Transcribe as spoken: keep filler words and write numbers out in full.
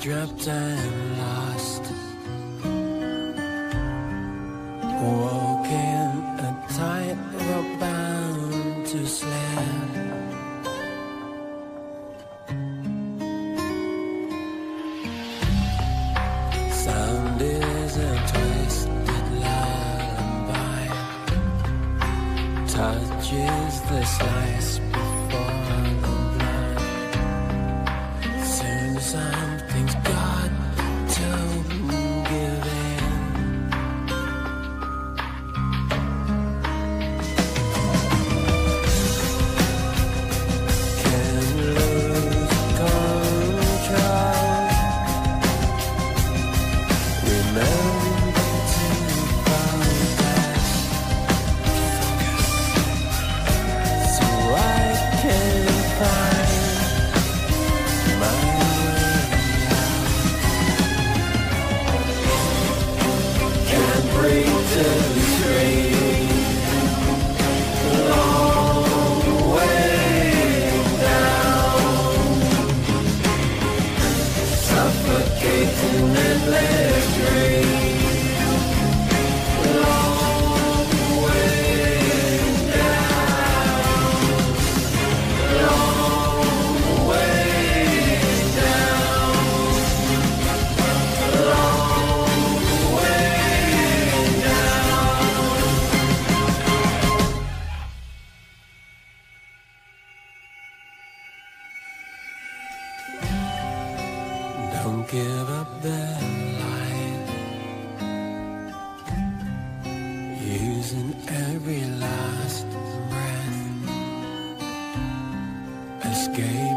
Trapped and lost, walking a tightrope bound to slip. Sound is a twisted lullaby, touch is the slice before the blind. Soon as I'm give up the light, using every last breath, escape.